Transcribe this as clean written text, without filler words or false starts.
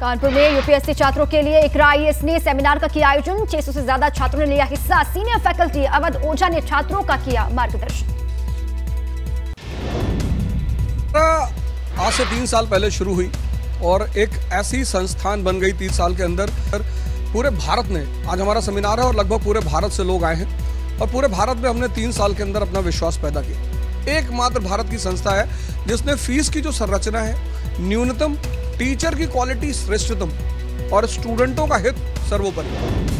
कानपुर में यूपीएससी छात्रों के लिए इकरा आईएएस ने सेमिनार का किया आयोजन। 600 से ज्यादा छात्रों ने लिया हिस्सा। सीनियर फैकल्टी अवध ओझा ने छात्रों का किया मार्गदर्शन। आज से 3 साल पहले शुरू हुई और एक ऐसी संस्थान बन गई 3 साल के अंदर पूरे भारत में। आज हमारा सेमिनार है और लगभग पूरे भारत से लोग आए हैं और पूरे भारत में हमने 3 साल के अंदर अपना विश्वास पैदा किया। एकमात्र भारत की संस्था है जिसने फीस की जो संरचना है, न्यूनतम टीचर की क्वालिटी श्रेष्ठतम और स्टूडेंटों का हित सर्वोपरि।